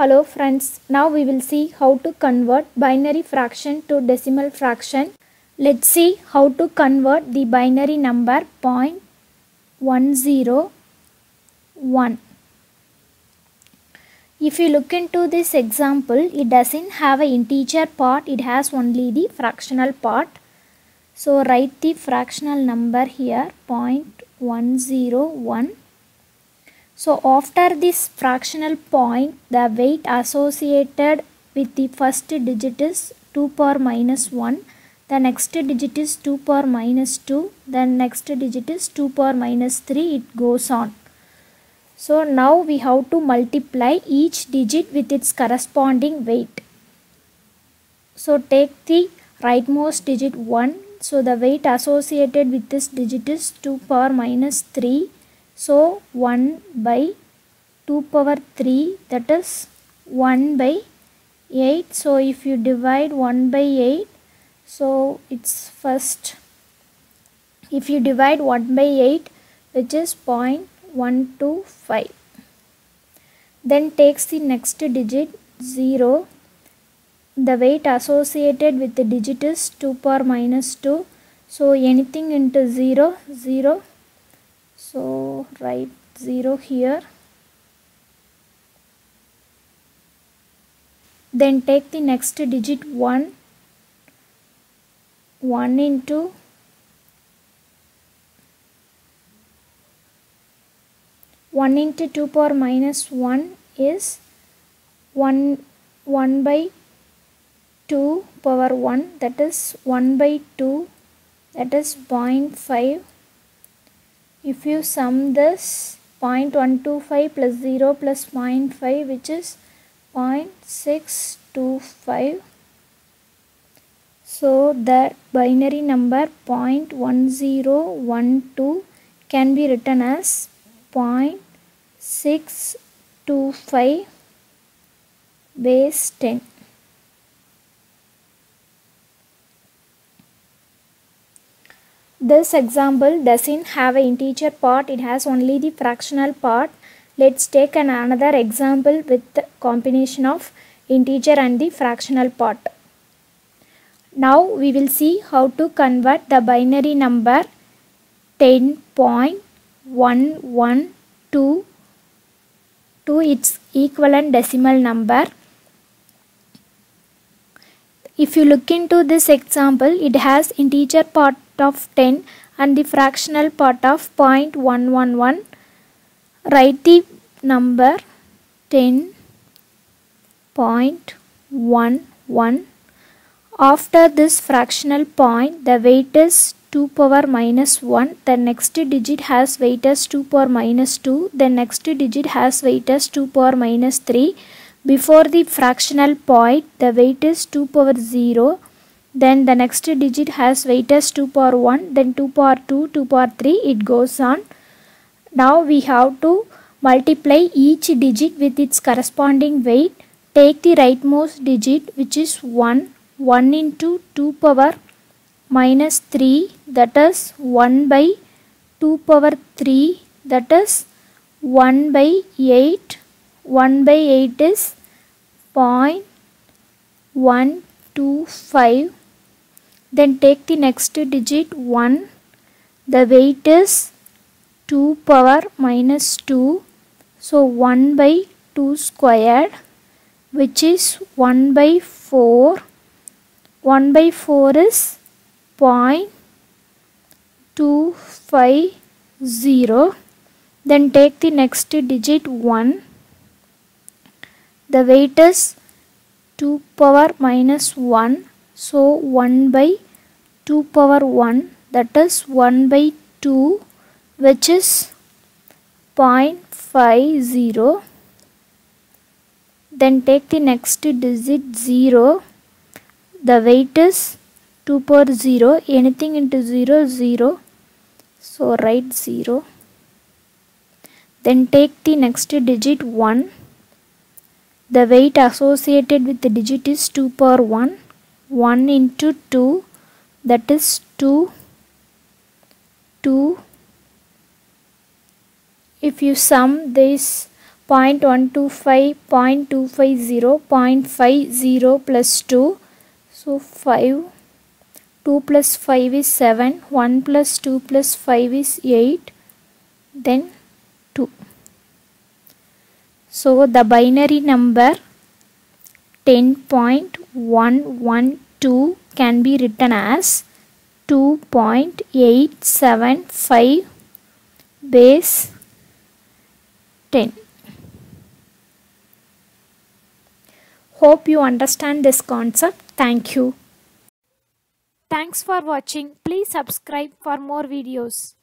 Hello friends, now we will see how to convert binary fraction to decimal fraction. Let's see how to convert the binary number 0.101. If you look into this example, it doesn't have an integer part, it has only the fractional part. So write the fractional number here 0.101. So after this fractional point, the weight associated with the first digit is 2^-1, the next digit is 2^-2, the next digit is 2^-3, it goes on. So now we have to multiply each digit with its corresponding weight. So take the rightmost digit 1, so the weight associated with this digit is 2^-3. So 1/2^3, that is 1/8. So if you divide 1/8, so it's first, if you divide 1/8, which is 0.125, then takes the next digit 0, the weight associated with the digit is 2^-2, so anything into 0, 0. So write 0 here. Then take the next digit 1. 1 into 2^-1 is 1/2^1, that is 1/2, that is 0.5. If you sum this 0.125 plus 0 plus 0.5, which is 0.625. So the binary number 0.1012 can be written as 0.625 base 10. This example doesn't have an integer part, it has only the fractional part. Let's take another example with the combination of integer and the fractional part. Now we will see how to convert the binary number 10.112 to its equivalent decimal number. If you look into this example, it has integer part of 10 and the fractional part of 0.111. Write the number 10.11. After this fractional point, the weight is 2^-1, the next digit has weight as 2^-2, the next digit has weight as 2^-3. Before the fractional point, the weight is 2^0. Then the next digit has weight as 2^1, then 2^2, 2^3, it goes on. Now we have to multiply each digit with its corresponding weight. Take the rightmost digit, which is 1, 1 into 2^-3, that is 1/2^3, that is 1/8, 1/8 is 0.125. Then take the next digit 1, the weight is 2^-2, so 1/2², which is 1/4, 1/4 is 0.250, then take the next digit 1, the weight is 2^-1, so 1/2^1, that is 1/2, which is 0.50. Then take the next digit 0, the weight is 2^0, anything into 0, 0, so write 0. Then take the next digit 1, the weight associated with the digit is 2^1, 1 into 2, that is 2, 2. If you sum this 0.125, 0.250, 0.50 plus 2. So 5, 2 plus 5 is 7, 1 plus 2 plus 5 is 8, then 2. So the binary number 10.112 can be written as 2.875 base 10. Hope you understand this concept. Thank you. Thanks for watching. Please subscribe for more videos.